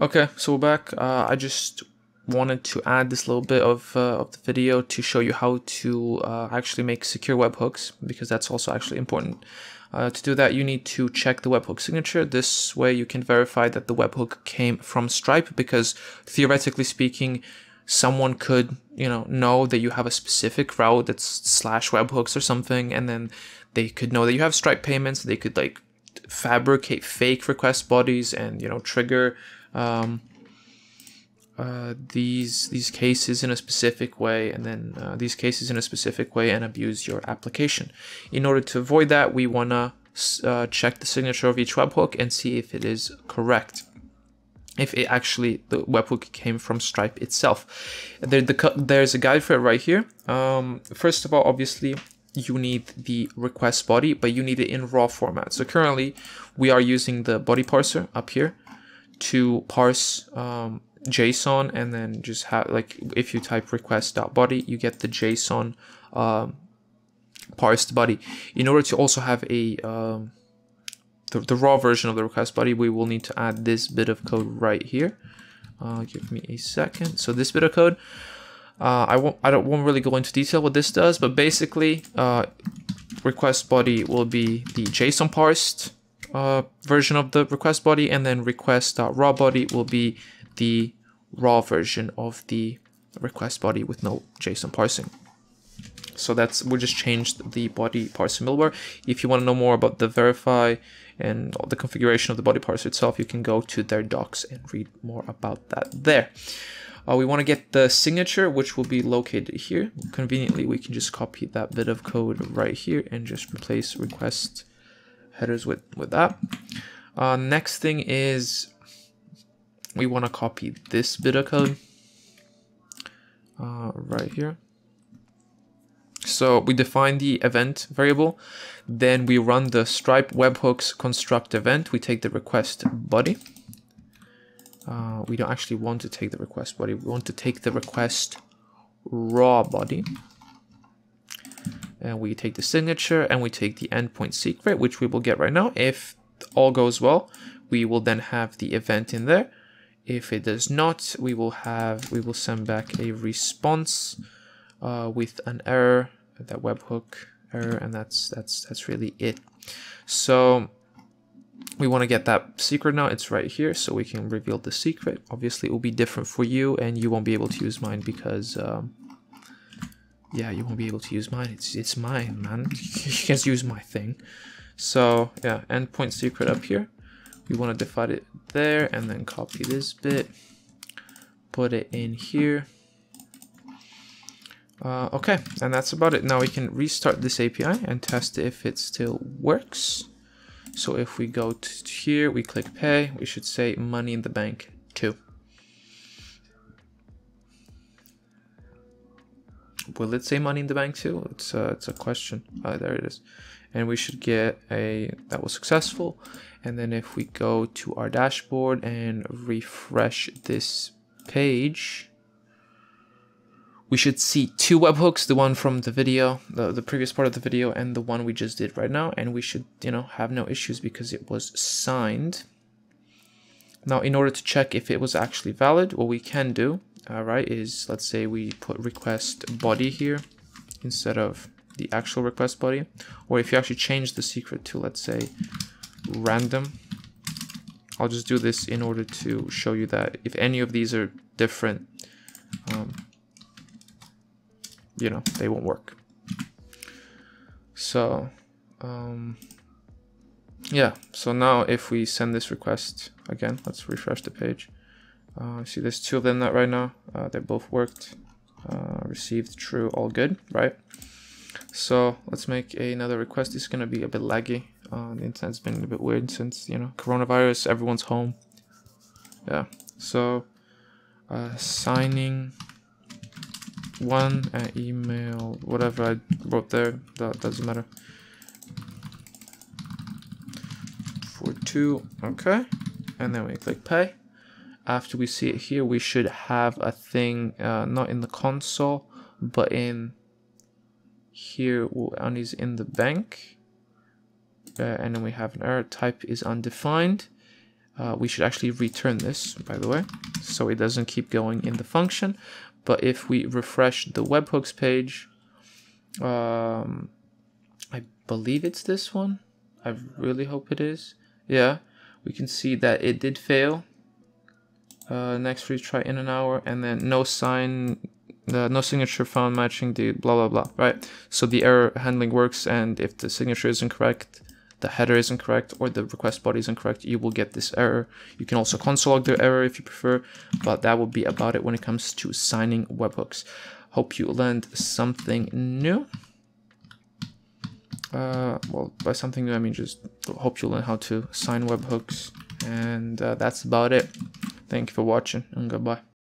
Okay, so we're back. I just wanted to add this little bit of the video to show you how to actually make secure webhooks, because that's also actually important. To do that, you need to check the webhook signature. This way you can verify that the webhook came from Stripe, because theoretically speaking, someone could, know that you have a specific route that's /webhooks or something, and then they could know that you have Stripe payments. They could like fabricate fake request bodies and, trigger these cases in a specific way, and then these cases in a specific way, and abuse your application. In order to avoid that, we wanna check the signature of each webhook and see if it is correct, if it actually, the webhook came from Stripe itself. There's a guide for it right here. First of all, obviously, you need the request body, but you need it in raw format. So currently, we are using the body parser up here to parse JSON, and then just have, like, if you type request.body, you get the JSON parsed body. In order to also have a the raw version of the request body, we will need to add this bit of code right here. Give me a second. So this bit of code, I won't really go into detail what this does, but basically, request body will be the JSON parsed version of the request body, and then request.raw body will be the raw version of the request body with no JSON parsing. So that's, we just changed the body parser middleware. If you want to know more about the verify and the configuration of the body parser itself, you can go to their docs and read more about that there. We want to get the signature, which will be located here. Conveniently, we can just copy that bit of code right here and just replace request headers with that. Next thing is, we want to copy this bit of code right here. So we define the event variable, then we run the Stripe webhooks construct event. We take the request body. We don't actually want to take the request body. We want to take the request raw body. And we take the signature, and we take the endpoint secret, which we will get right now. If all goes well, we will then have the event in there. If it does not, we will send back a response with an error, that webhook error, and that's really it. So we want to get that secret now. It's right here, so we can reveal the secret. Obviously, it will be different for you, and you won't be able to use mine because yeah, you won't be able to use mine. It's mine, man. You can't use my thing. So yeah, endpoint secret up here. We want to define it there, and then copy this bit, put it in here. Okay, and that's about it. Now we can restart this API and test if it still works. So if we go to here, we click pay, we should say money in the bank 2. Will it say money in the bank 2? It's a question. There it is. And we should get a, that was successful. And then if we go to our dashboard and refresh this page, we should see 2 webhooks, the one from the video, the previous part of the video, and the one we just did right now. And we should, have no issues because it was signed. Now, in order to check if it was actually valid, what we can do, is let's say we put request body here instead of the actual request body, or if you actually change the secret to, let's say, random. I'll just do this in order to show you that if any of these are different, they won't work. So, yeah, so now if we send this request again, let's refresh the page. See, there's 2 of them that right now, they both worked, received true, all good, right? So let's make another request. It's going to be a bit laggy. The internet's been a bit weird since, coronavirus, everyone's home. Yeah. So signing one email, whatever I wrote there, that doesn't matter. For 2. Okay. And then we click pay. After we see it here, we should have a thing, not in the console, but in here, one is in the bank, and then we have an error, type is undefined, We should actually return this, by the way, so it doesn't keep going in the function. But if we refresh the webhooks page, I believe it's this one. I really hope it is. Yeah, we can see that it did fail. Next retry in an hour, and then no sign, no signature found matching the blah blah blah, right? So the error handling works, and if the signature isn't correct, the header isn't correct, or the request body isn't correct, you will get this error. You can also console log the error if you prefer, but that will be about it when it comes to signing webhooks. Hope you learned something new. Well, by something new, I mean just hope you learn how to sign webhooks, and that's about it. Thank you for watching, and goodbye.